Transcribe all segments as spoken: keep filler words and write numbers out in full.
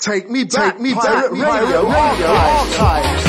Take me back, take me back, radio, radio, radio archives.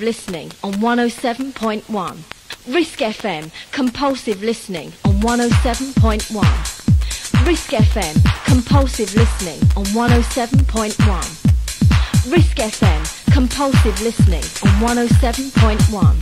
Listening on one oh seven point one. Risk F M, compulsive listening on one oh seven point one. Risk F M, compulsive listening on one oh seven point one. Risk F M, compulsive listening on one oh seven point one.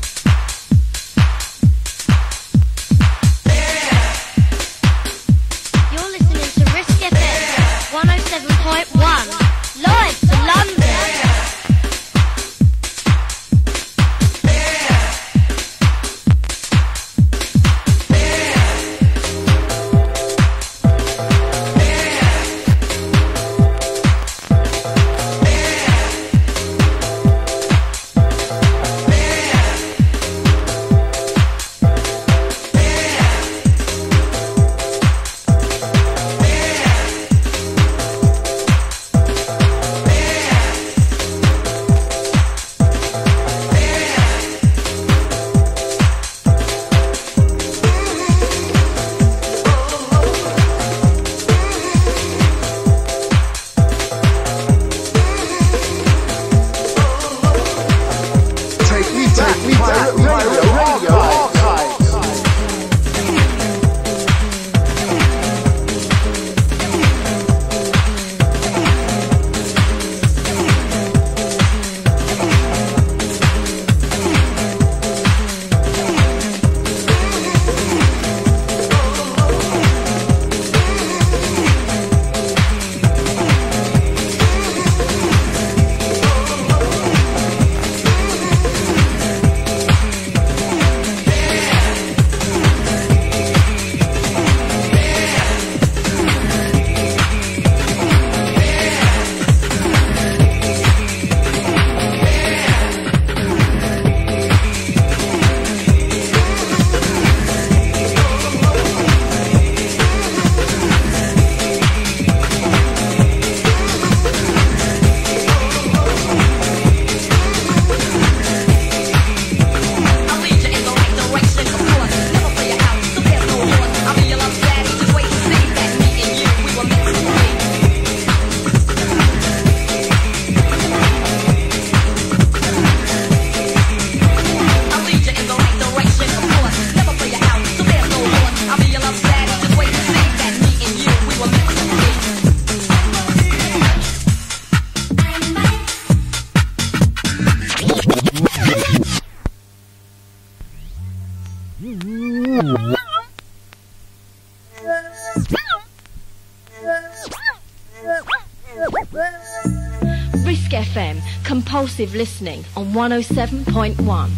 compulsive listening on one oh seven point one.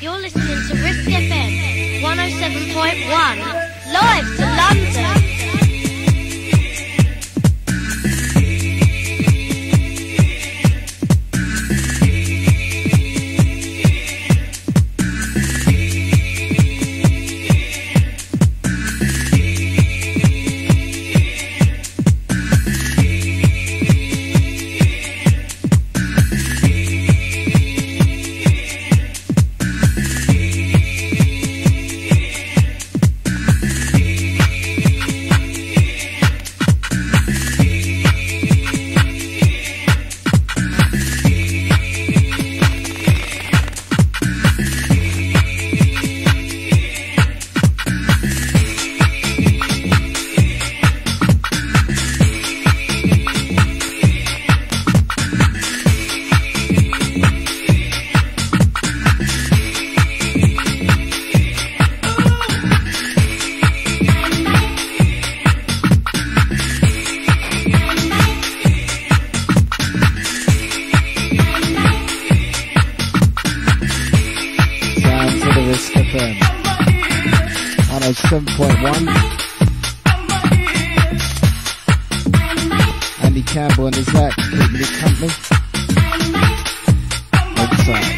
You're listening to Risk F M one oh seven point one, live to London. Andy Campbell and his act keeping me company. Outside.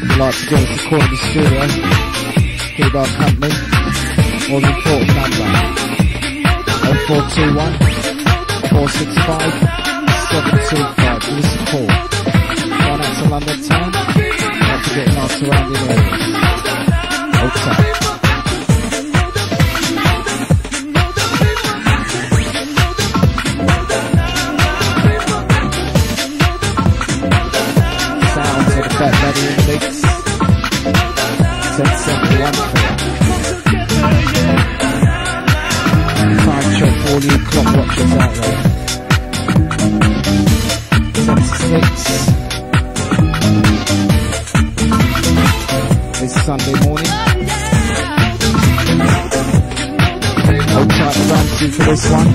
I'd like to go to the corner of the studio, keep our company. All the important number oh four two one four six five. seven two five for the support. One out to London town. Not forgetting our surrounding areas. Okay. This one.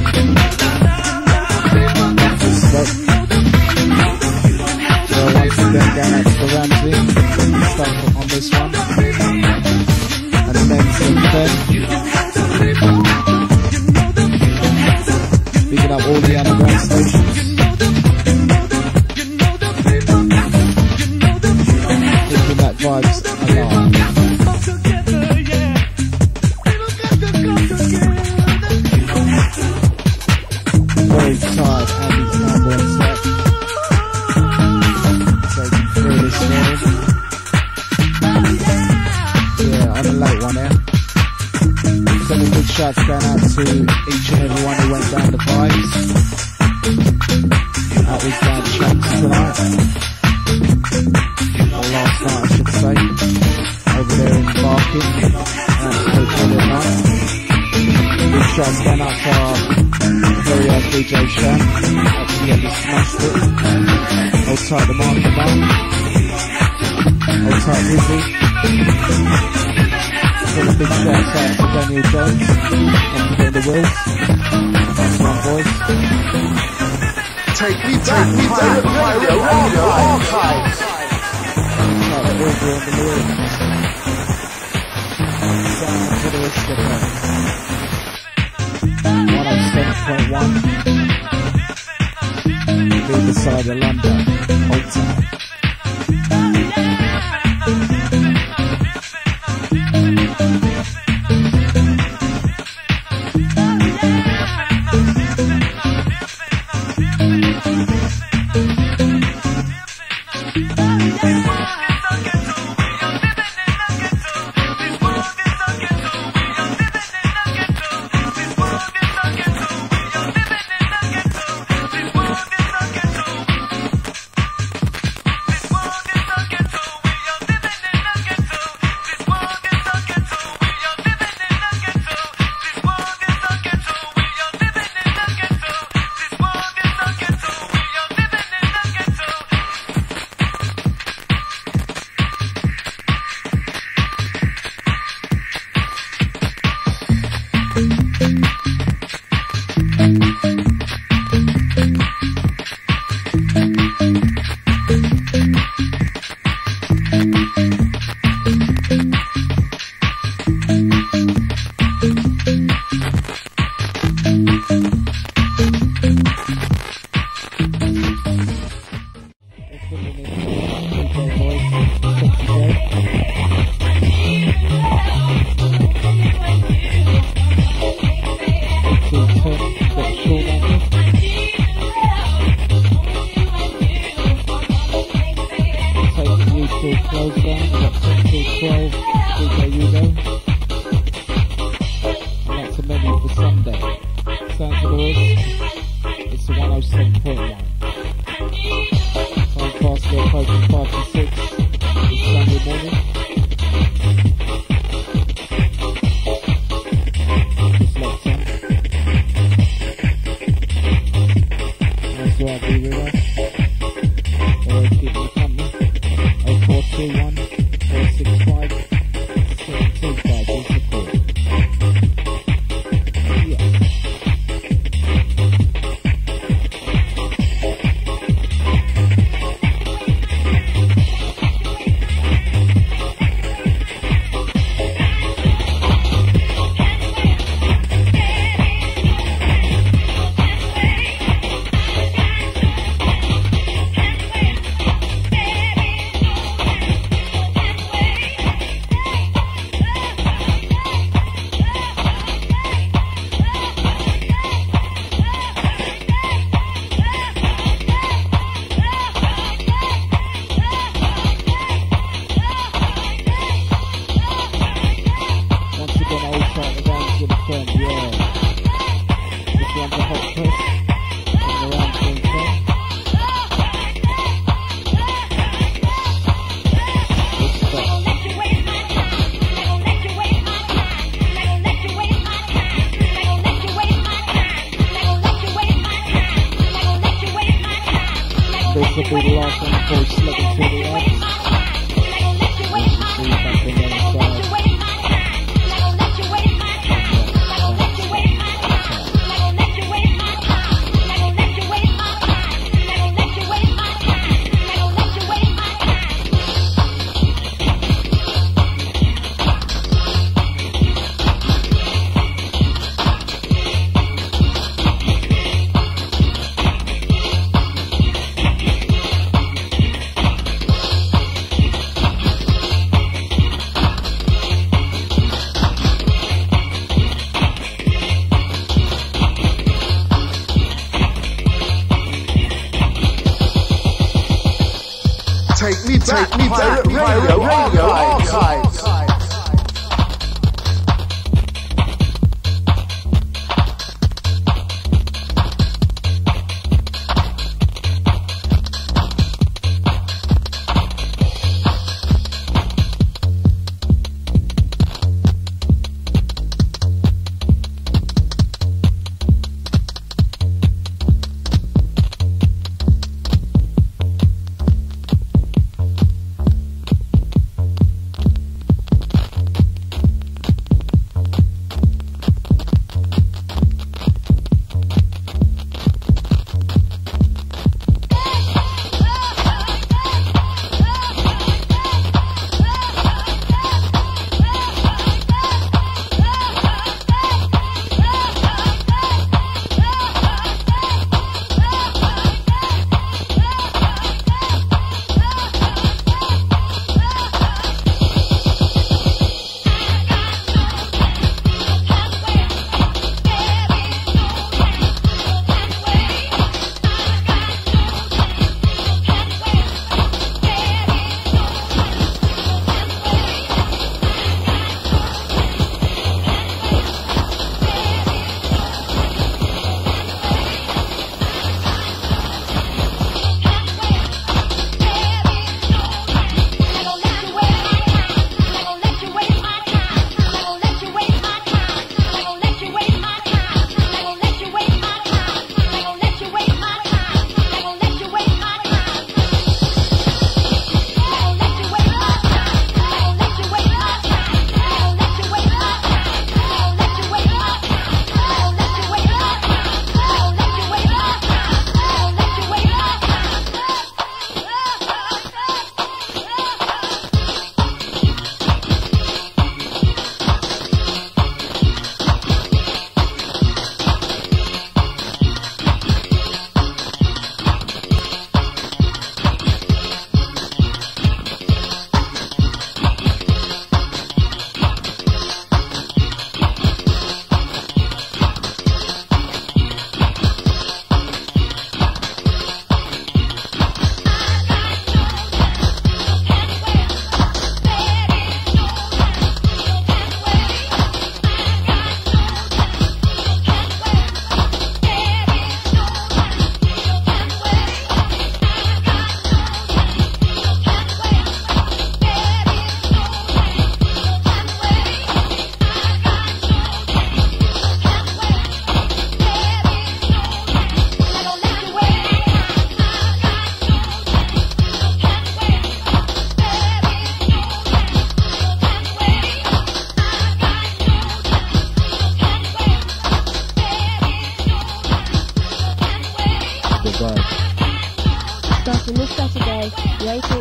Two still close there. We've got that's the menu for Sunday. Sounds for the it's the one oh seven point one. Time fast, they're approaching five to six. It's Sunday morning. It's locked up. Nice to have you with us.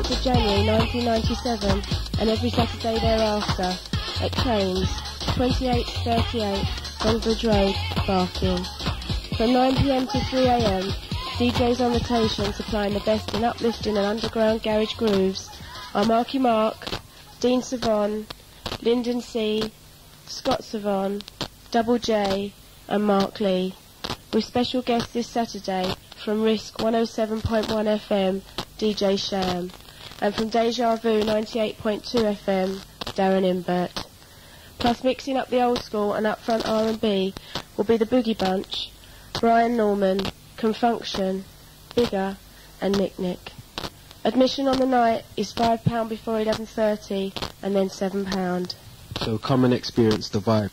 the tenth of January nineteen ninety-seven and every Saturday thereafter at Kane's, twenty-eight thirty-eight Gonbridge Road, Barking. From nine p m to three a m, D Js on rotation supplying the best in uplifting and underground garage grooves are Marky Mark, Dean Savon, Lyndon C, Scott Savon, Double J and Mark Lee, with special guest this Saturday from Risk one oh seven point one F M, D J Sham, and from Deja Vu ninety-eight point two F M, Darren Imbert. Plus mixing up the old school and upfront R and B will be the Boogie Bunch, Brian Norman, Confunction, Bigger and Nick Nick. Admission on the night is five pounds before eleven thirty and then seven pounds. So come and experience the vibe.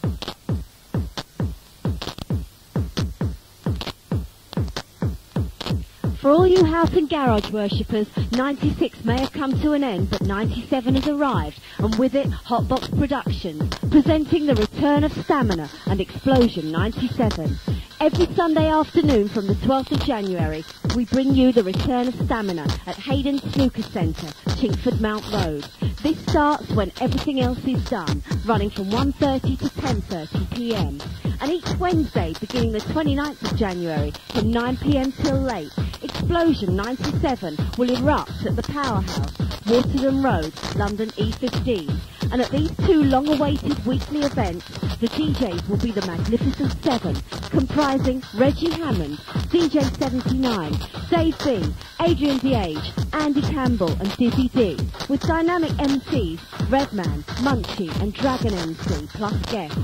For all you house and garage worshippers, ninety-six may have come to an end, but ninety-seven has arrived, and with it, Hotbox Productions, presenting the return of Stamina and Explosion ninety-seven. Every Sunday afternoon from the twelfth of January, we bring you the return of Stamina at Hayden Snooker Centre, Chingford Mount Road. This starts when everything else is done, running from one thirty to ten thirty p m. And each Wednesday, beginning the twenty-ninth of January, from nine p m till late, Explosion ninety-seven will erupt at the Powerhouse, Waterden Road, London E fifteen. And at these two long-awaited weekly events, the D Js will be the Magnificent Seven, comprising Reggie Hammond, D J seventy-nine, Dave B, Adrian De Age, Andy Campbell and Dizzy D, with dynamic M Cs Redman, Munchie and Dragon M C, plus guests.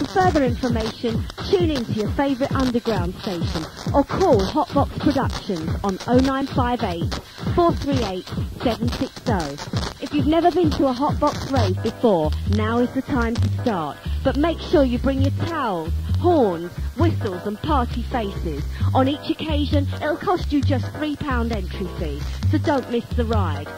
For further information, tune in to your favourite underground station or call Hotbox Productions on oh nine five eight, four three eight, seven six oh. If you've never been to a Hotbox rave before, now is the time to start. But make sure you bring your towels, horns, whistles and party faces. On each occasion, it'll cost you just three pounds entry fee, so don't miss the ride.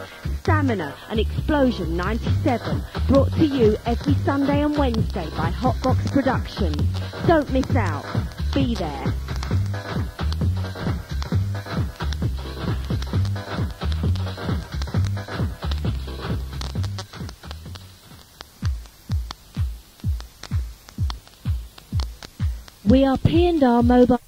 Stamina and Explosion ninety-seven, brought to you every Sunday and Wednesday by Hotbox Productions. Don't miss out. Be there. We are P and R Mobile.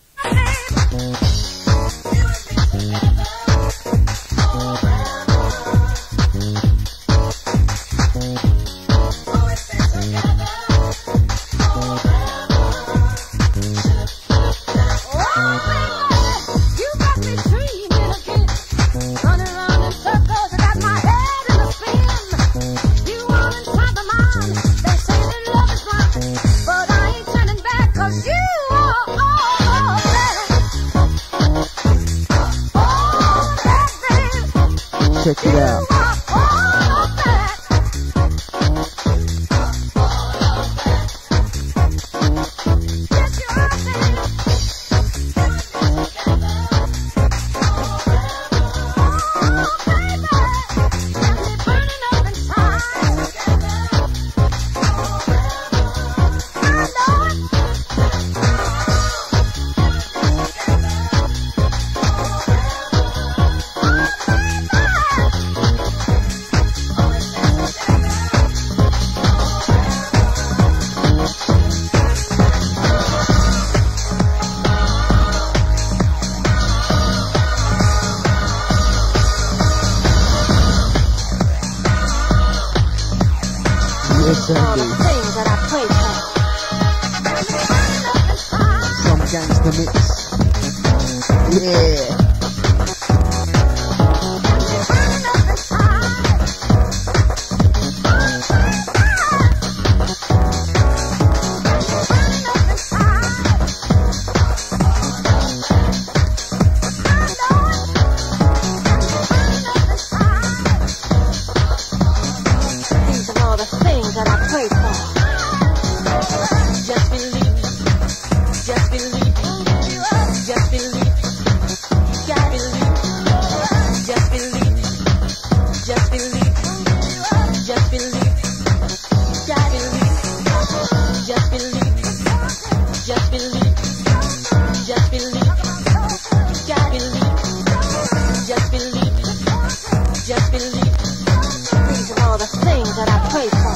Just believe. These are all the things that I pray for.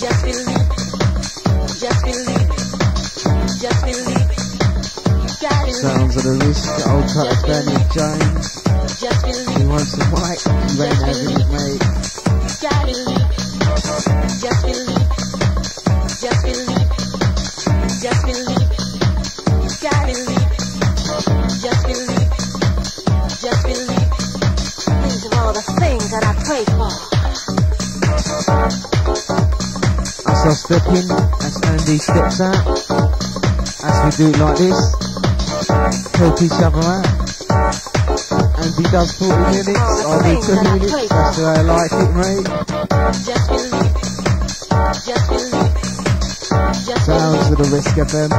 Just believe it. Just believe it. Just believe it. You got it. Sounds of the Risk, the old cut of Daniel James. Just believe it. He wants the mic. He ain't having it, mate. You got it. Just believe it. Just believe it. Just believe it. You got it. Just believe it. Just believe it. These are all the things that I pray for. That's us stepping, as Andy steps out. As we do it like this, help each other out. Andy does forty minutes, I do twenty minutes, that's the way I like it, mate. Just believe it. Just believe it. Just sounds of the Risk F M,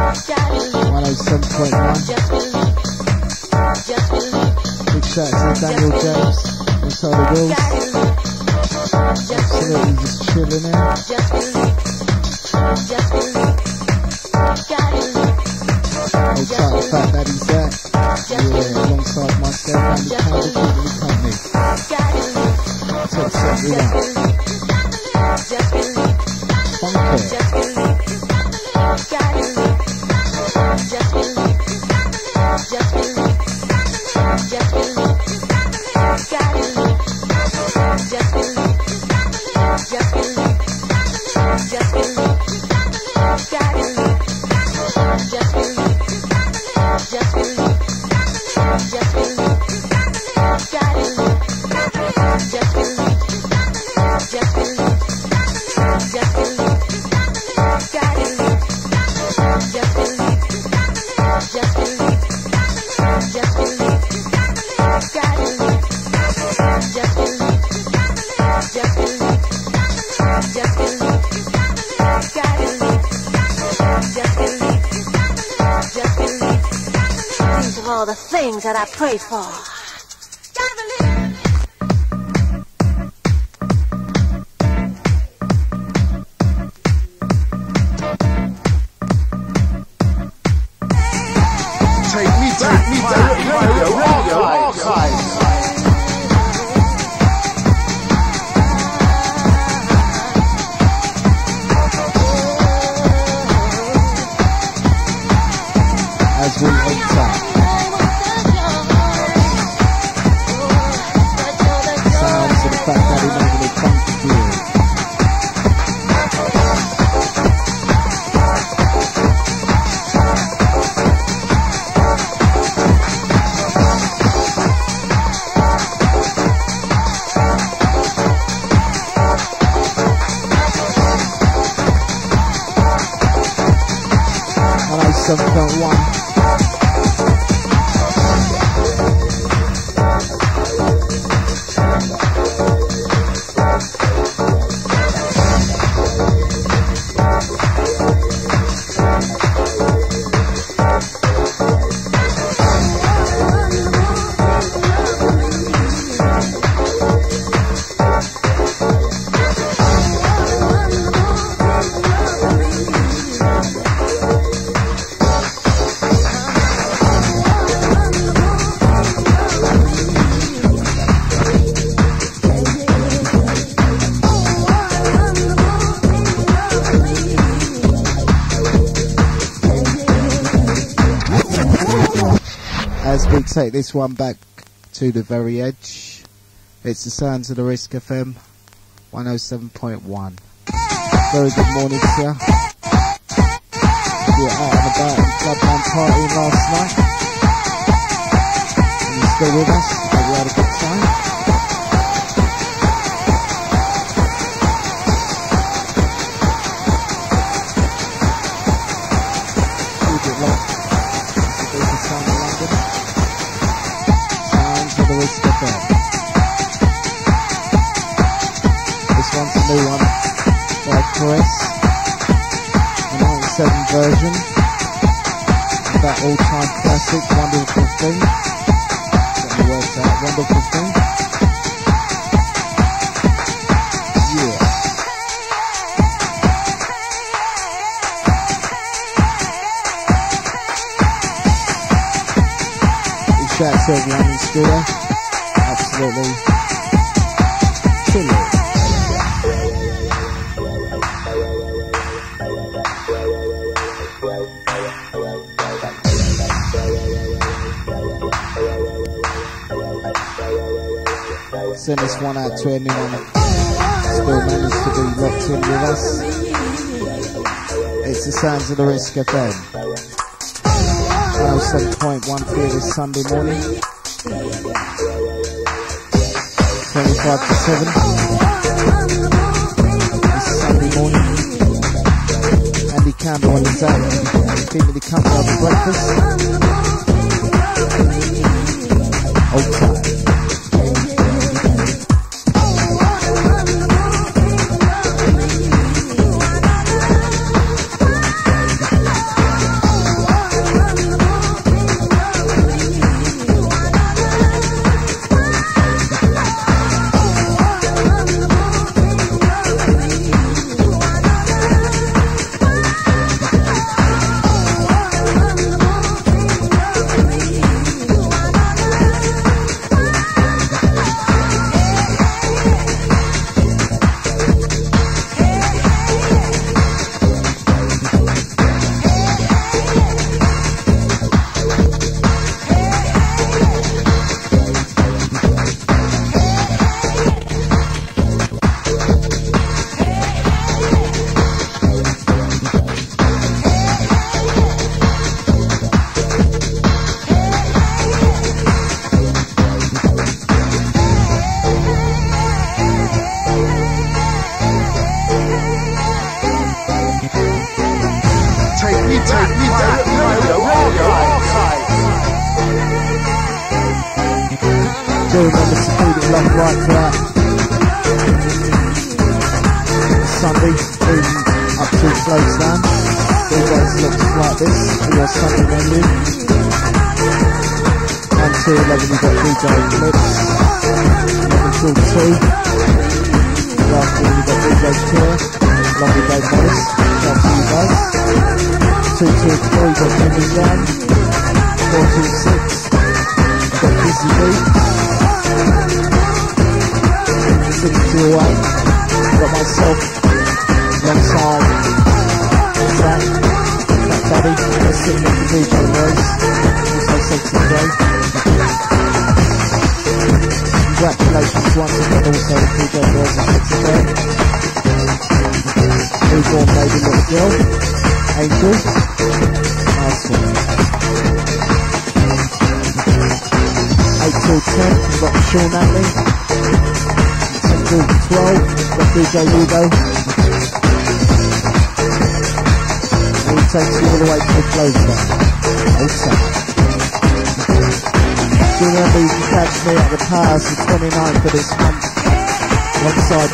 one oh seven point one. Just believe it. Just believe it. Big shout out to Daniel James, inside the walls. Absolutely just chilling out. Just believe it. Just believe it. Gotta leave it. Big shout out to Fat Daddy Jack. Yeah, alongside myself, Andy Campbell, keeping me company. Gotta leave it. So check it out. Just believe it. Funky. Just believe it. Gotta leave it. Just believe it. Just believe it. Just believe, gotta leave. Just believe, just believe, just believe, gotta leave. Just believe, just believe, just believe, gotta leave. Just believe, just believe, just believe, gotta leave. Just believe, just believe, just believe. Gotta leave. Just believe. Just believe. Just believe. Gotta leave. Just believe. Just believe. These are all the things that I pray for. Take this one back to the very edge. It's the sounds of the Risk F M one oh seven point one. Very good morning to you. We were out and about in clubland party last night. And you're still with us. Have you had a good time? Keep it locked. It's the biggest time in London. This one's a new one by Chris, the ninety-seven version of that all-time classic Wonderful Thing. Get my words out, Wonderful Thing. Yeah. Big shout out to everyone in the studio. Absolutely. chilling. Send this one out to anyone that still managed to be locked in with us. It's the sounds of the Risk F M. one oh seven point one for this Sunday morning. twenty-five to seven this Sunday morning. Andy Campbell on his own, keeping the company after breakfast. Old time.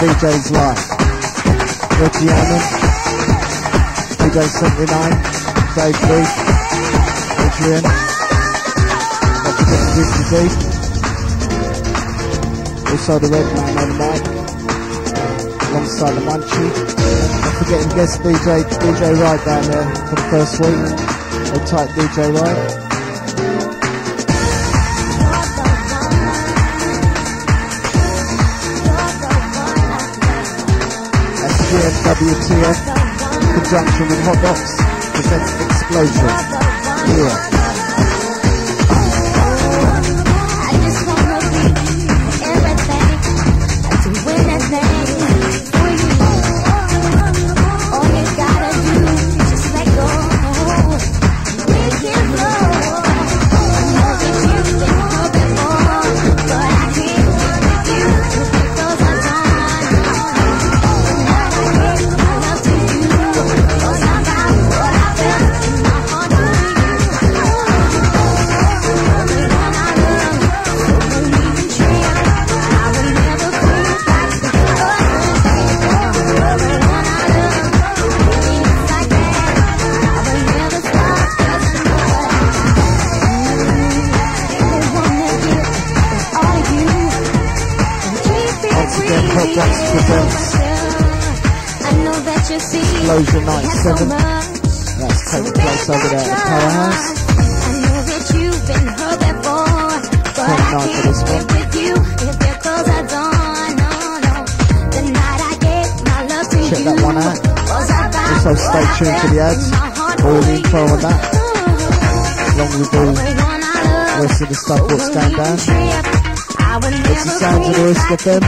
D J's Live, Reggie Hammond, D J seventy-nine, Dave D, Adrian, Dizzy D, also the Redman on the mic, alongside the Munchie. Not forgetting guest D J, D J Wright down there for the first week, or type D J Wright. W T F, in conjunction with Hotbox, presents Explosion here. I just wanna be everything, I do anything for you. All you gotta do is just let go, make it flow. I know that you've been hoping for, but I can't with you because I'm done. Explosion ninety-seven, that's taking place over there at the powerhouse. twenty-nine for this one. check that one out. Also stay tuned to the ads, all the info on that, along with all the rest of the stuff that's going down. It's the sounds of the Risk F M,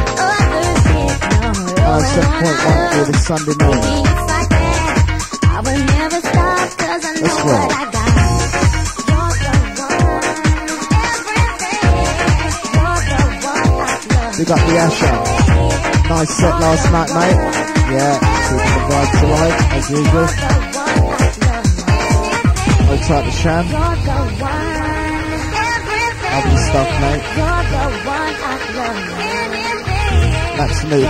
seven point one for this Sunday morning. Let's roll. We got the Asher. Nice set last night, mate. Yeah, keeping the vibes alive, as usual. Hold tight to Sham. Lovely stuff, mate. That's me.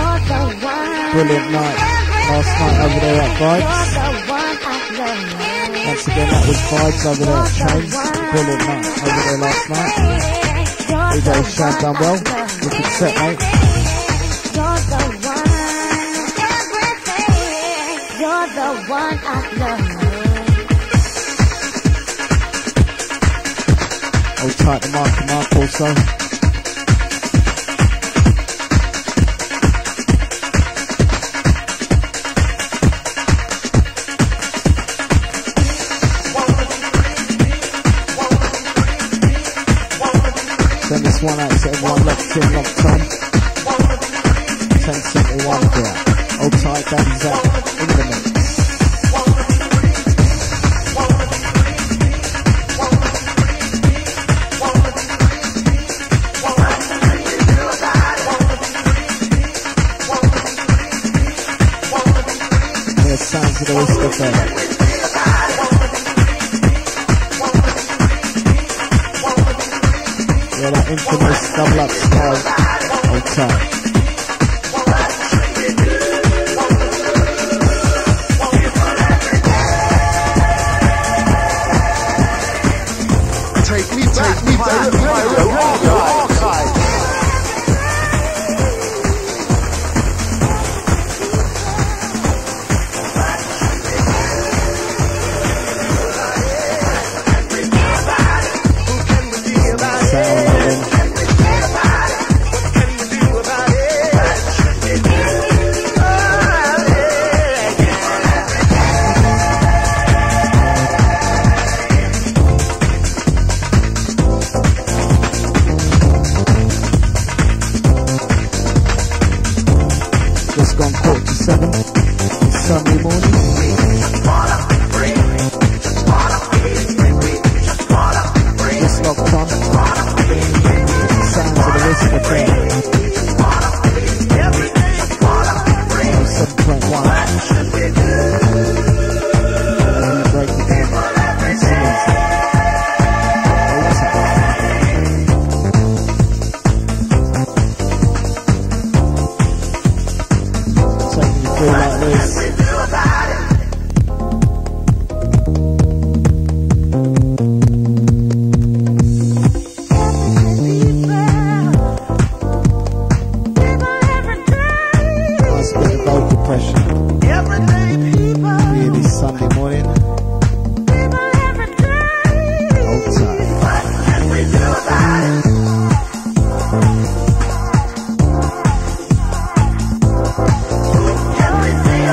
Brilliant night. Last night over there at Vibes. Once again, that was Vibes over there at Chains. Brilliant night over there last night. D J Sham done well. Wicked set, mate. Hold tight to Mark and Mark also. Send this one out to everyone locked in, locked on. ten seventy-one drop. Hold tight, Daddy Jack in the mix. The sounds of the Risk F M. Infamous double up style. Hold tight. Take me back, take me back, Pyro Archive.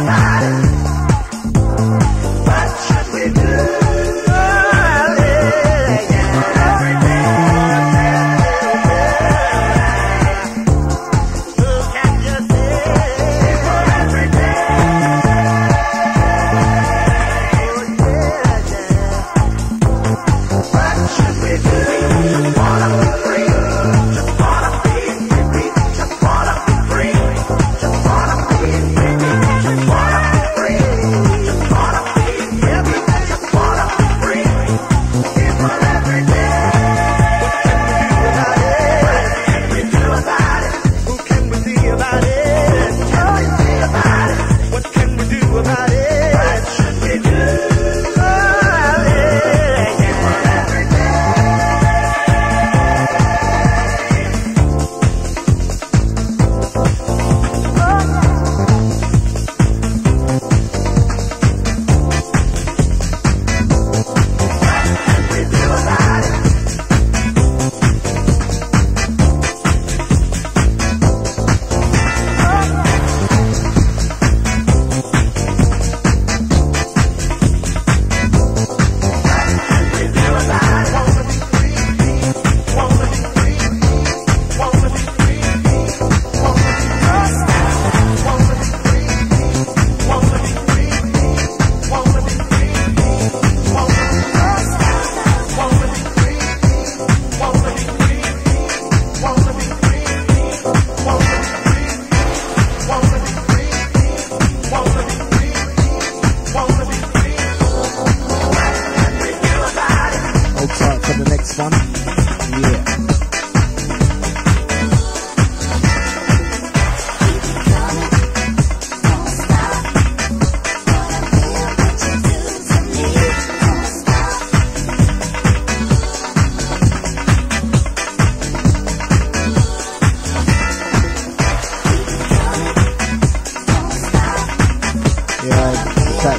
Bye.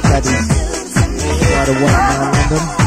Fat Daddy. By the White Man London.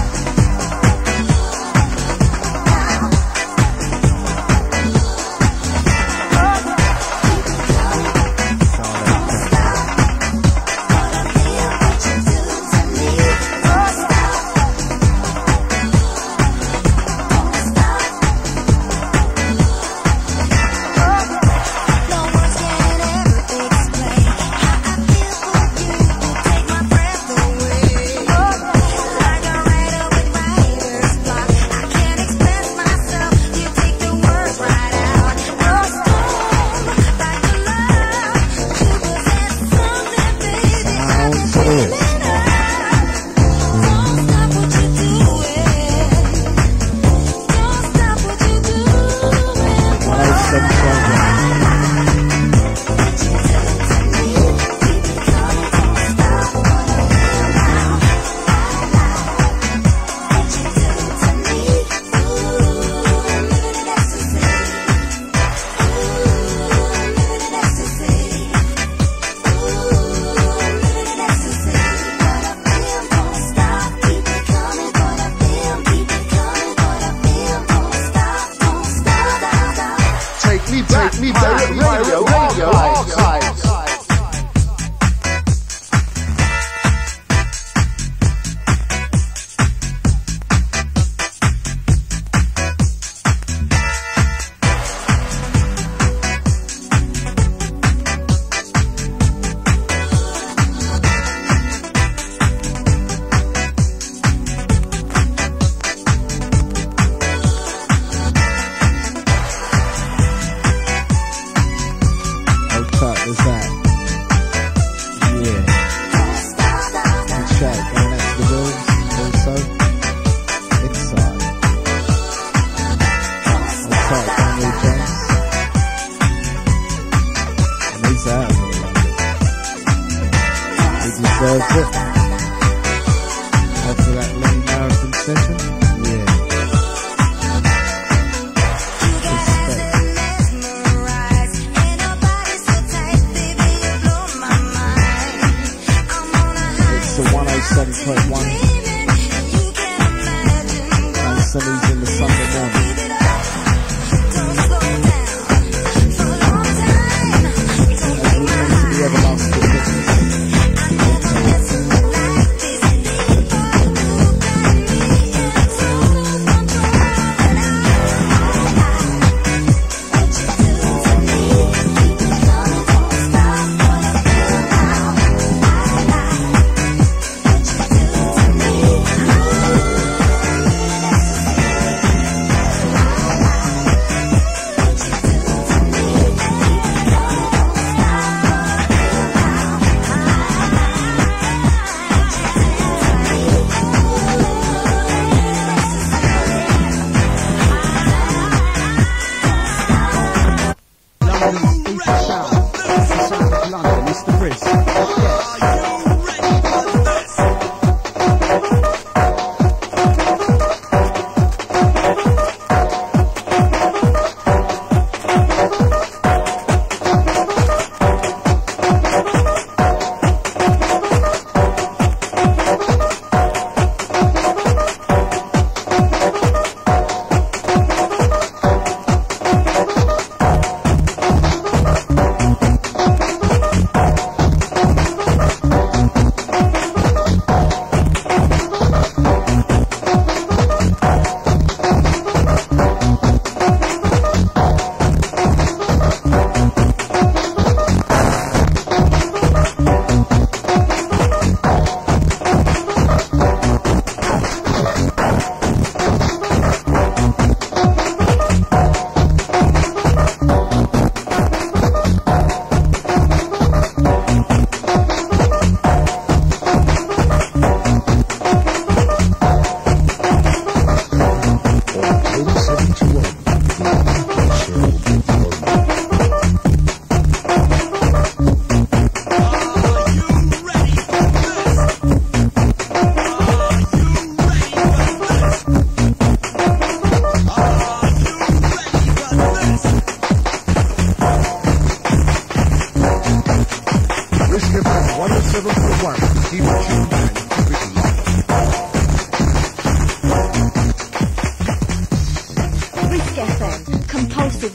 Risk F M, compulsive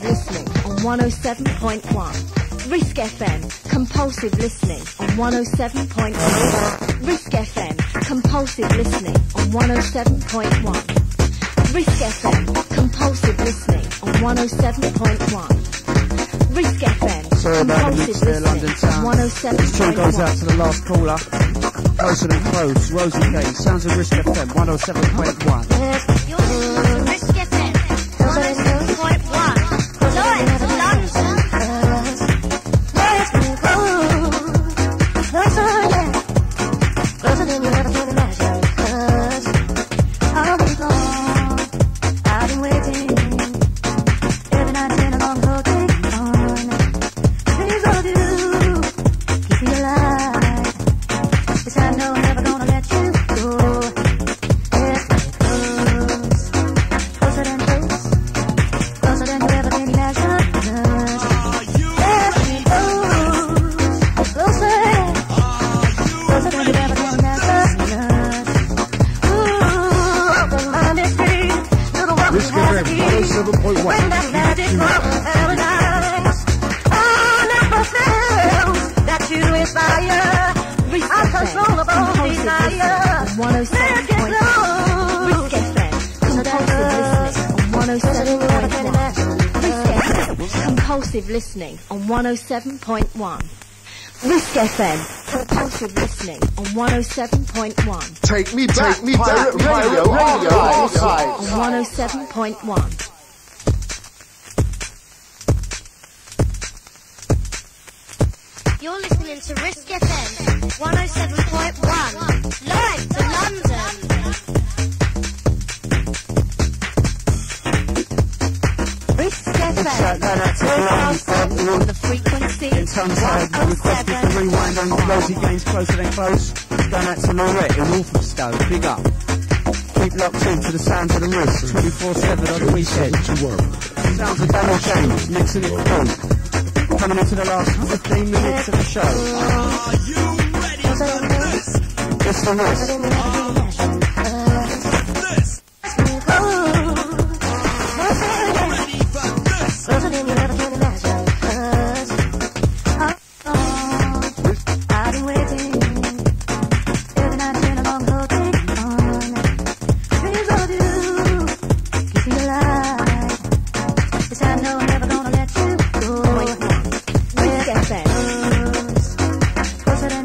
listening on one oh seven point one. Risk F M, compulsive listening on one oh seven point one. Risk F M, compulsive listening on one oh seven point one. Risk F M, compulsive listening on one oh seven point one. Risk F M. Sorry about the mix there, London Town. This tune goes out to the last caller. Closer than close, Rosie Kane. Sounds of Risk F M, one oh seven point one. Uh, Risk F M, one oh seven point one. Live from London. Closer than you ever can imagine. I'll be gone. I've been waiting. Every night in a long hotel. Listening on one oh seven point one. Risk F M, compulsive listening on one oh seven point one. Take me back, take me back, radio, radio, radio, on one oh seven point one. You're listening to Risk F M, one oh seven point one, live from London. The frequency in terms of requested the rewind on Rosie Gaines, Closer Than Close. Going out to Norette in Walthamstow, big up. Keep locked in to the sounds of the wrist, twenty-four seven on the weekend. Sounds of Daniel James, mixing it through. Coming into the last fifteen minutes of the show. Are you ready for this? It's the wrist. Closer than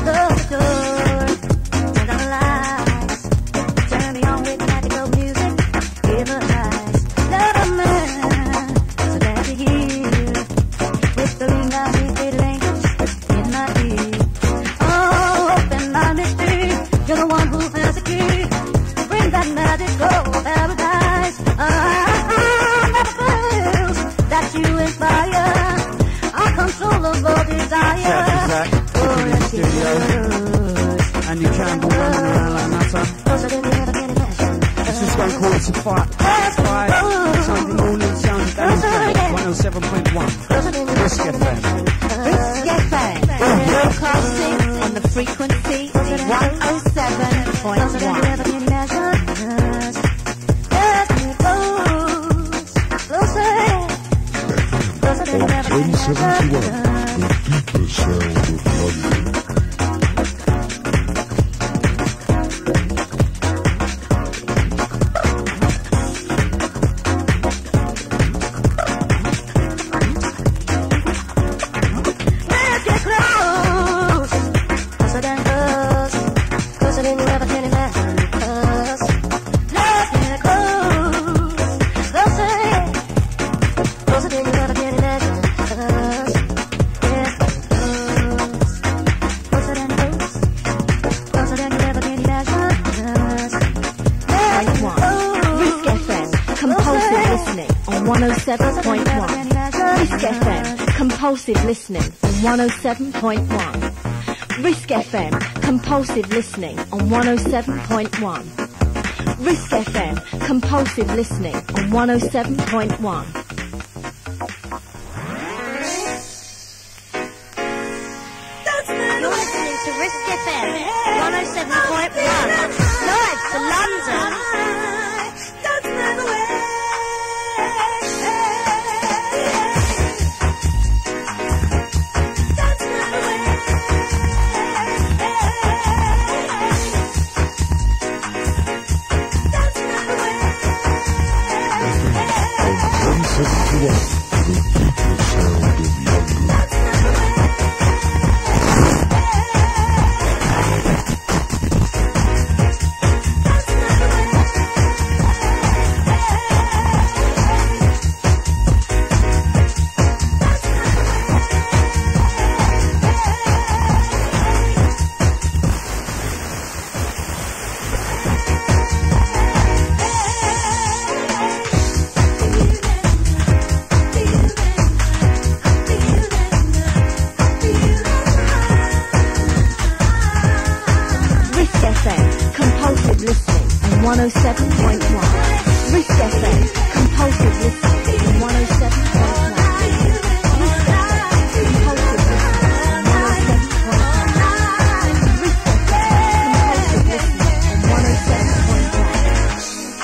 close, closer than you ever one oh seven point one. Risk F M, compulsive listening on one oh seven point one. Risk F M, compulsive listening on one oh seven point one. Risk F M, compulsive listening on one oh seven point one.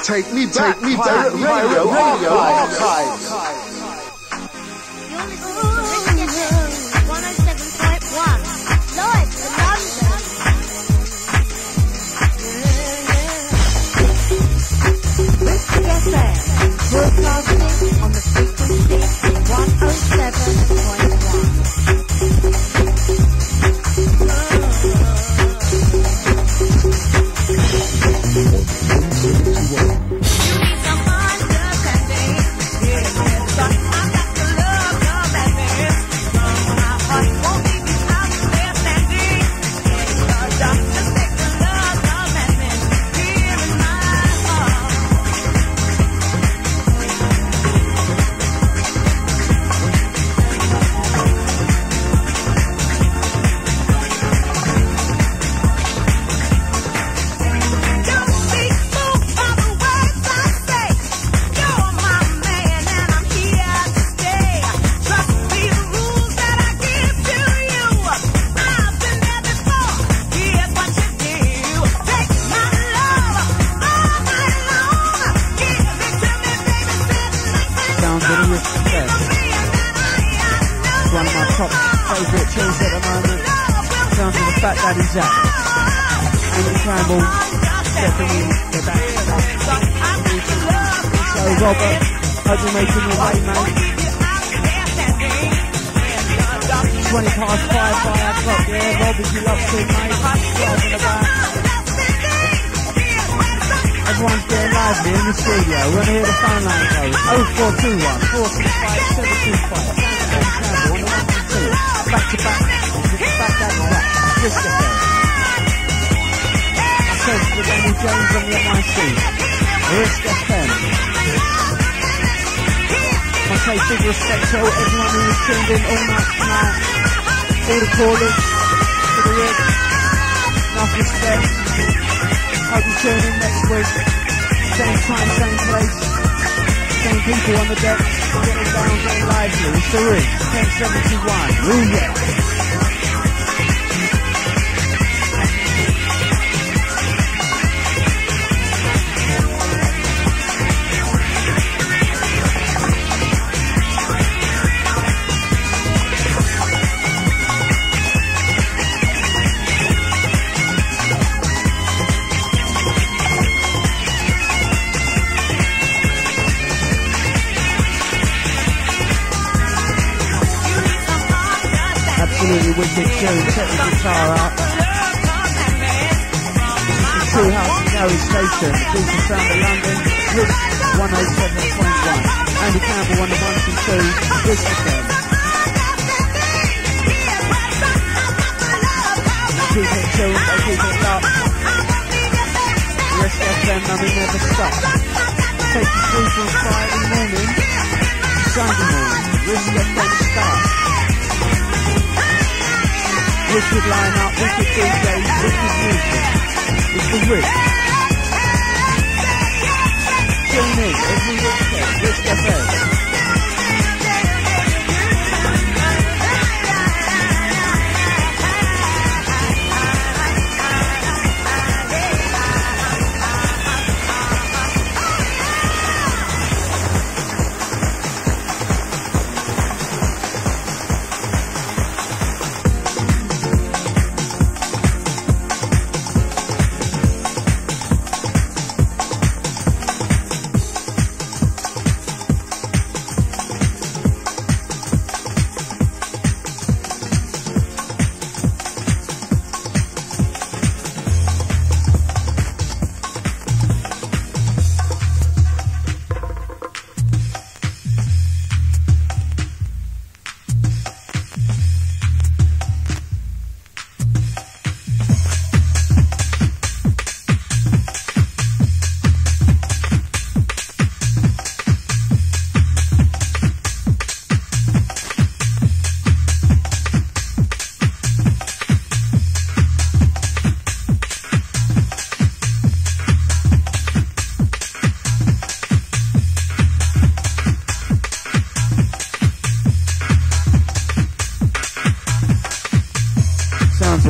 Take the sleep on Friday morning. Dragon Man, Risk F M Star. Wicked lineup, wicked D Js, wicked music. It's the Risk. Tune in every weekend, Risk F M.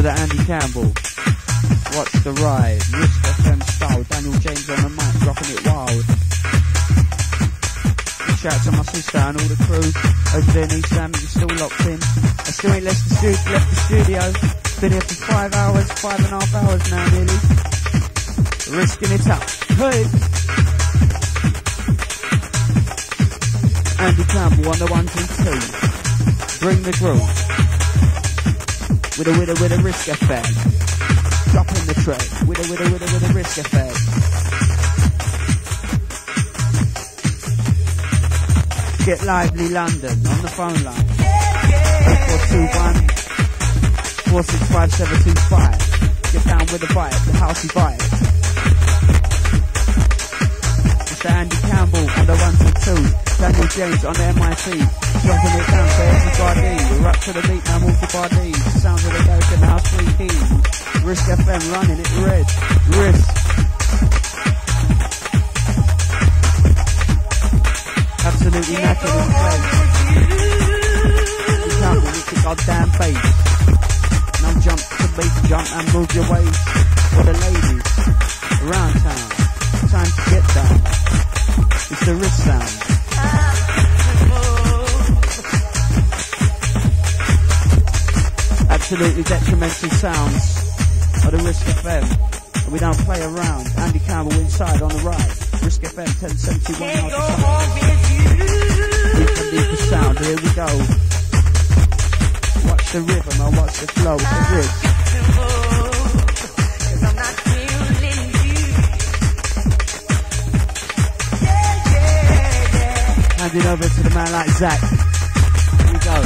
Andy Campbell, Watch the Ride, Risk F M Style, Daniel James on the mic, dropping it wild. Big shout out to my sister and all the crew over there in East Ham, you're still locked in. I still ain't left the, stu- left the studio, been here for five hours, five and a half hours now nearly. Risking it up. Hey! Andy Campbell on the ones and twos. Bring the groove. With a, with a, with a Risk F M. Dropping the track. With a, with a, with a, with a Risk F M. Get lively London on the phone line. four two one, four six five, seven two five. Get down with the vibe, the housey vibe. It's Andy Campbell on the ones and twos. Daniel James on the M I T. Dropping it down for every body. We're up to the beat now, move the body. Sounds of the goat in the house, three keys. Risk F M running it red. Risk. Absolutely knackered in place. You can't reach the goddamn face. No jump to beat, jump and move your waist. For the ladies around town, time to get down. It's the Risk sound. Absolutely detrimental sounds of the Risk F M, and we don't play around. Andy Campbell inside on the right. Risk F M ten seventy-one. Can't go home with you. Deeper, deeper sound. Here we go. Watch the rhythm and watch the flow. The Risk. Cause I'm not feeling you. Yeah, yeah, yeah. Handing over to the man like Zach. Here we go.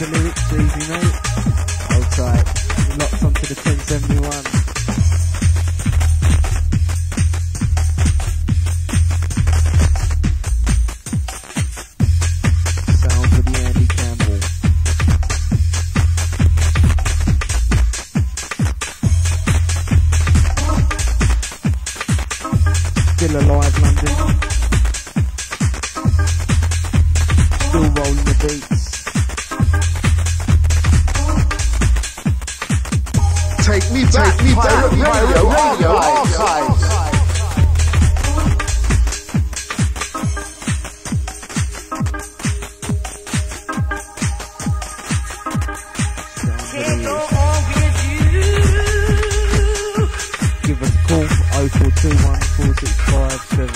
The lyrics, easy mate. Hold tight. You're locked onto the ten seventy-one. Sound for the Andy Campbell. Still alive, London. Still rolling the beats. Take me back, take me back, radio, radio, radio, archives. Can't go on with you. Give us a call for oh four two one, four six five, seven two five.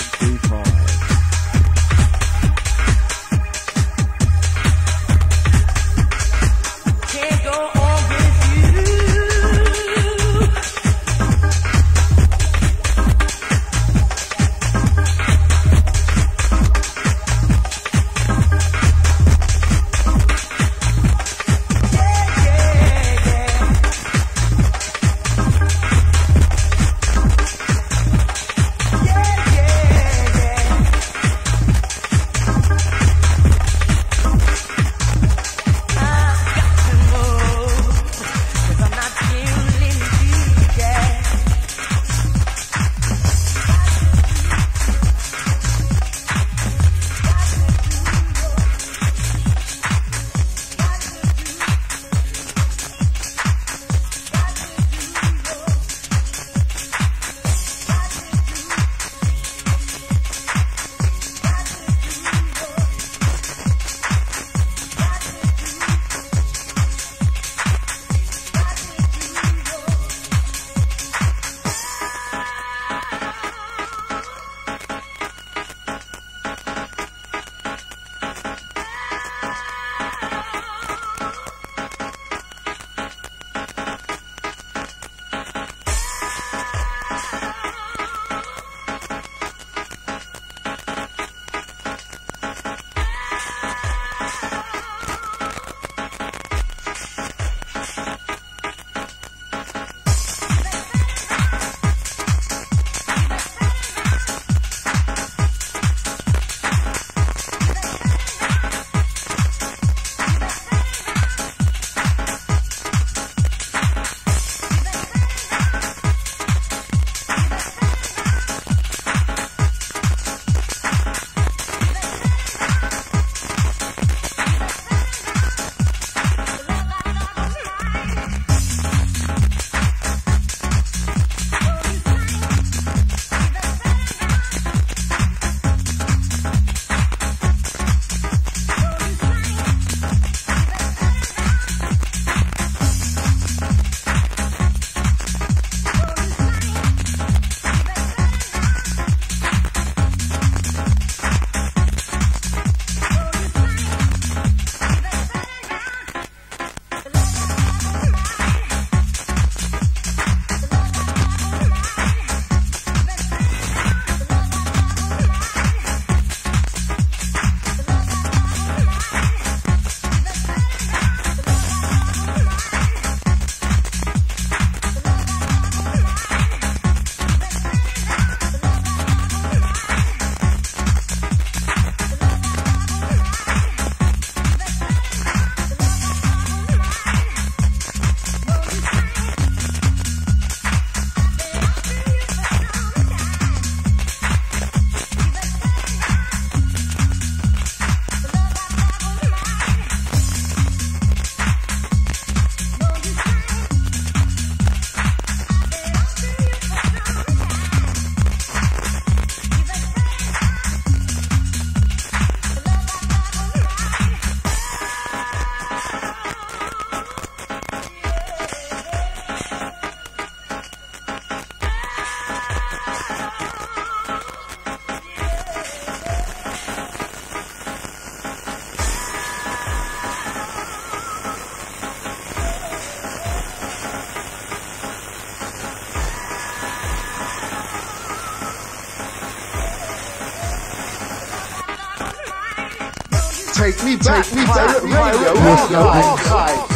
Take me back, take me back, radio, archive.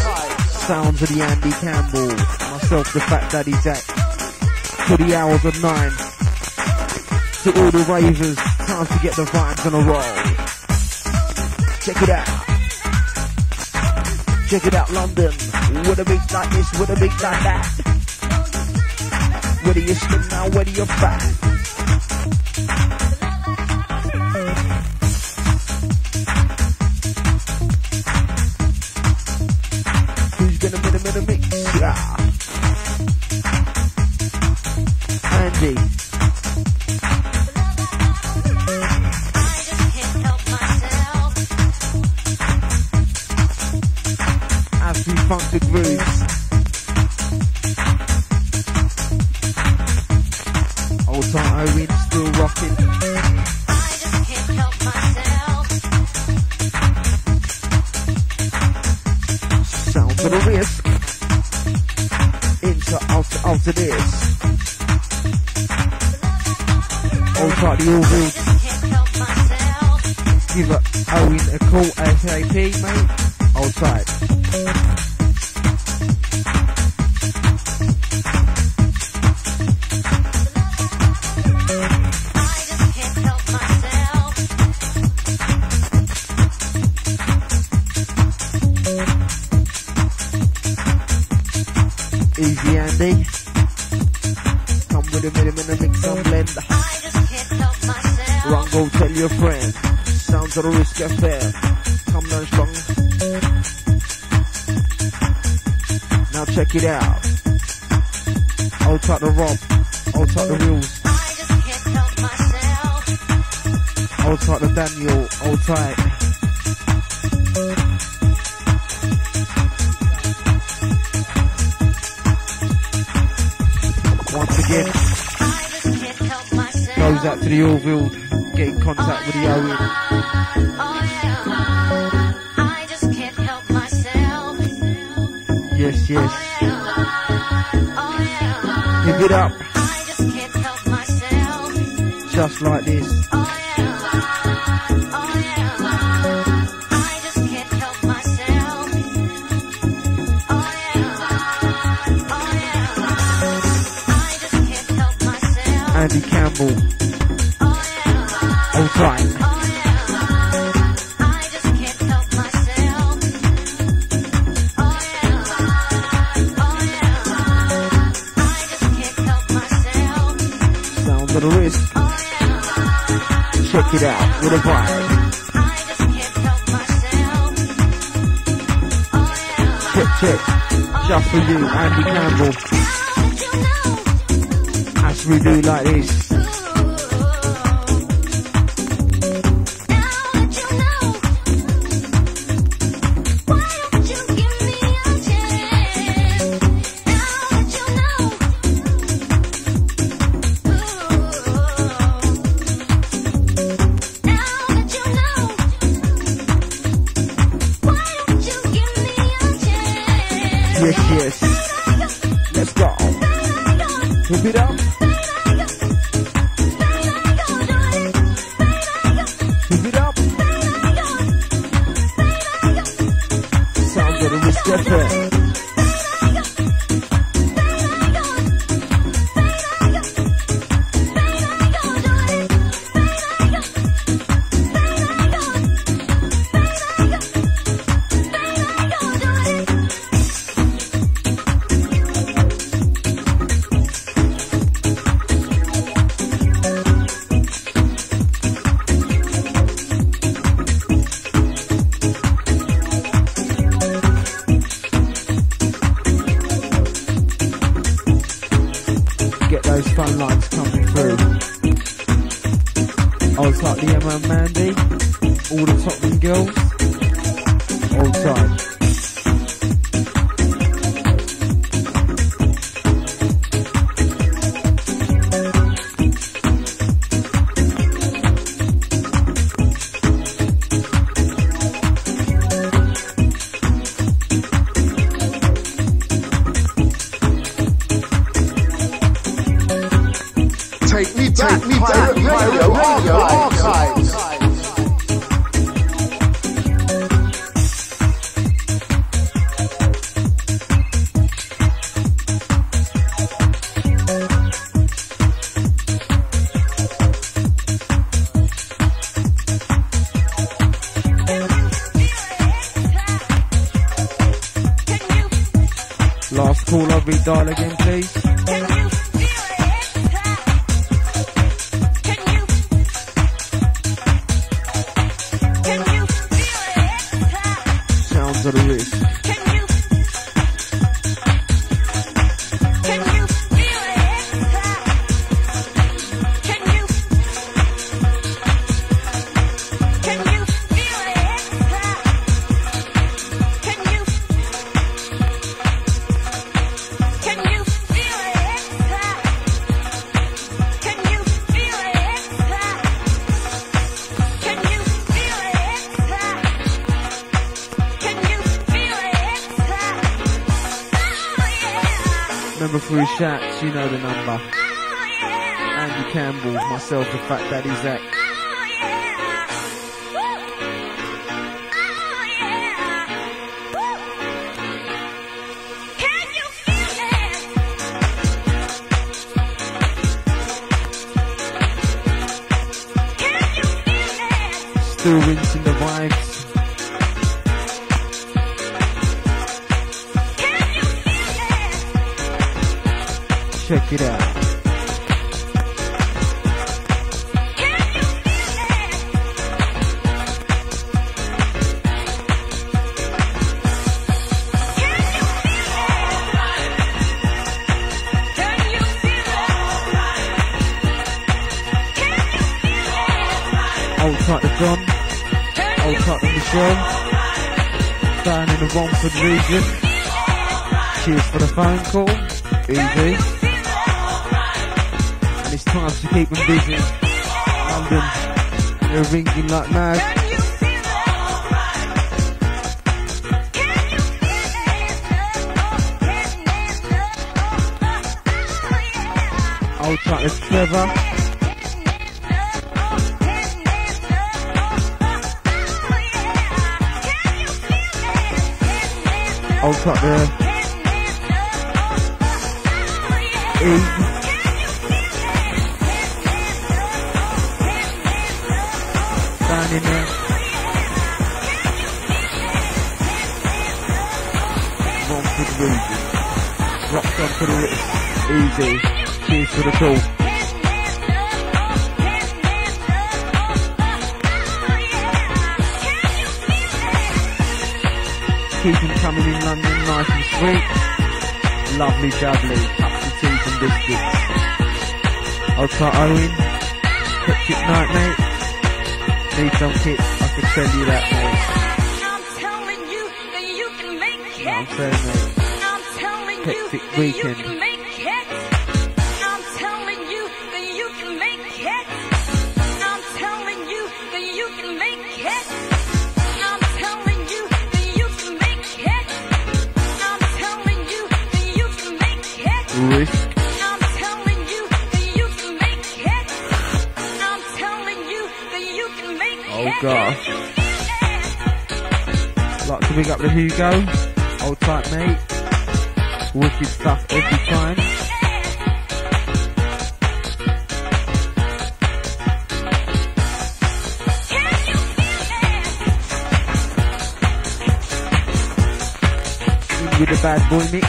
Sounds of the Andy Campbell, myself the Fat Daddy Jack, to the hours of nine, to all the ravers, time to get the vibes on a roll. Check it out. Check it out, London. With a mix like this, with a mix like that. Whether you're slim now, whether you're fat. Who's gonna win a, win a mix? Yeah. Andy. Funk grooves. Old time Owen still rocking. I just can't help myself. Sound for the risk. Into out out of this. Old party all rules. Give up Owen a call ASAP, mate. Old tight. Your friend, sounds of the Risk F M. Come down strong. Now check it out. Old type the Rob, old type the Wheels. I just can't help myself. Old type the Daniel, old type. Once again, I just can't help myself. Goes out to the Orville. Get in contact with the Owen. I just can't help myself. Yes, yes. Give it up. I just can't help myself. Just like this. I just can't help myself. Andy Campbell. Right. Oh, yeah. I just can't help myself. Oh, yeah. Oh, yeah. I just can't help myself. Sounds of the Risk. Oh, yeah. Check it out with a vibe. I just can't help myself. Oh, yeah. Check, check. Oh, just for you, Andy Campbell. You know? As we do like this. last call, I'll redial again, please. Can you feel it? Can you? Can you feel it? Sounds of the Risk. Can you? Can you feel it? Can you? Can you feel it? Can you? Can you feel it? Can you feel it? Can you feel it? Can you feel it? Remember through Shacks, you know the number. Andy Campbell, myself and Fat Daddy Jack. Still rinsing the vibes. Check it out. Old tight the drum, old tight the Michelle, down in the Romford region. Cheers for the phone call, easy. And it's time to keep them busy. London, they're ringing like mad. Old tight the Trevor. Old track there. E. Down in there. Romford region. Rocks on to the Risk. Easy. Cheers for the call. Keep them coming in London, nice and sweet. Lovely jubbly, up to teas and biscuits. I'll try Owen. Quick kit night, mate. Need some kit, I can tell you that, mate. I'm telling you that you can make it. I'm saying, mate. I'm telling you that weekend. You can make it. I'm telling you that you can make it. I'm telling you that you can make it. Risk. I'm telling you that you can make it. I'm telling you that you can make it. Oh gosh. Like to big up the Hugo. Old tight mate. Wicked stuff every time. In with the bad boy mix.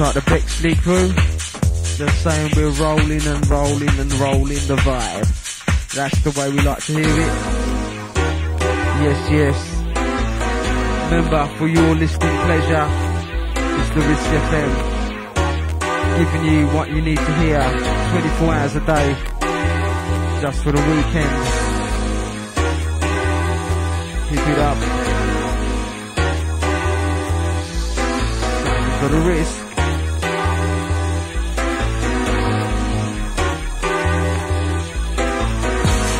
Like the Bexley crew, they're saying we're rolling and rolling and rolling the vibe. That's the way we like to hear it. Yes, yes. Remember, for your listening pleasure, it's the Risk F M, giving you what you need to hear, twenty-four hours a day. just for the weekend. Keep it up. For the risk.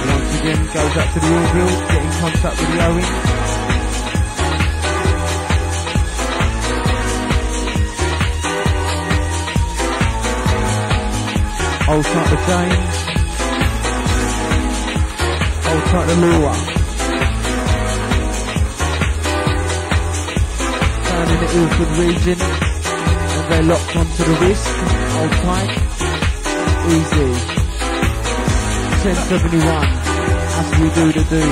Once again, goes up to the Orville, get in contact with the Owen. Old track to James, old track to Lua, down in the Ilford region, and they're locked onto the wrist, old tight, easy, ten seventy-one, as we do the do,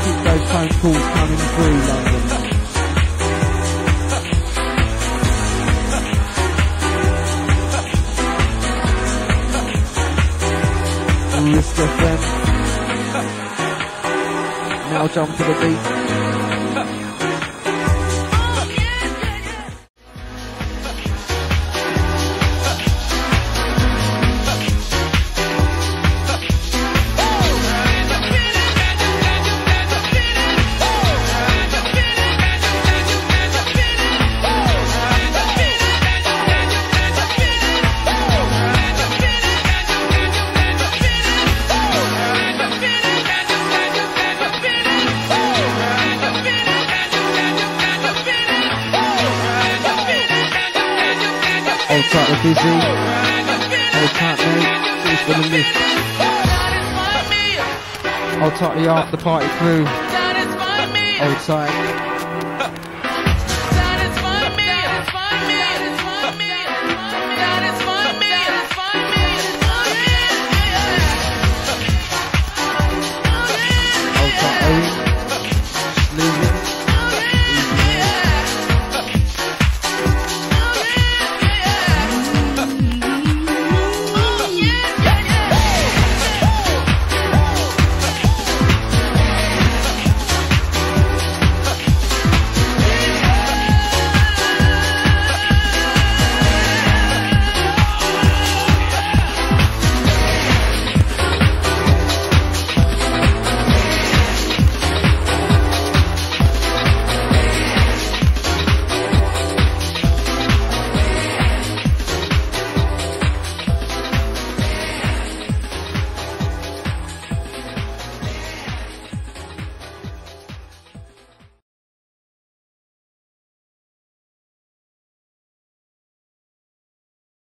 keep those phone calls coming through, London. Risk F M. Now jump to the beat. Busy, old tight mate, it's gonna miss. Old tight the after party crew, old tight.